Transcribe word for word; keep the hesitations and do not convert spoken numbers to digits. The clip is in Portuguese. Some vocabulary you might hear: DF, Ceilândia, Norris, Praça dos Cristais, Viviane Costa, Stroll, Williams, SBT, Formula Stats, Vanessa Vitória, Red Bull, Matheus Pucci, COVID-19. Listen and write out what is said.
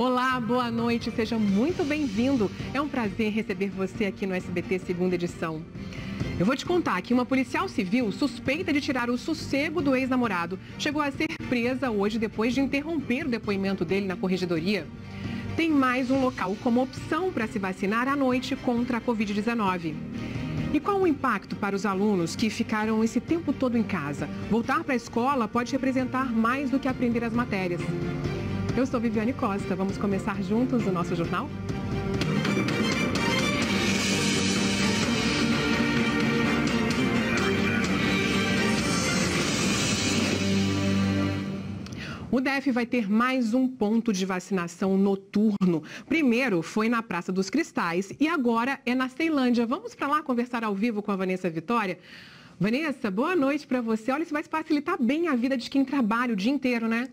Olá, boa noite, seja muito bem-vindo. É um prazer receber você aqui no S B T segunda edição. Eu vou te contar que uma policial civil suspeita de tirar o sossego do ex-namorado chegou a ser presa hoje depois de interromper o depoimento dele na corregedoria. Tem mais um local como opção para se vacinar à noite contra a Covid dezenove. E qual o impacto para os alunos que ficaram esse tempo todo em casa? Voltar para a escola pode representar mais do que aprender as matérias. Eu sou Viviane Costa, vamos começar juntos o nosso jornal? O D F vai ter mais um ponto de vacinação noturno. Primeiro foi na Praça dos Cristais e agora é na Ceilândia. Vamos para lá conversar ao vivo com a Vanessa Vitória. Vanessa, boa noite para você. Olha, isso vai facilitar bem a vida de quem trabalha o dia inteiro, né?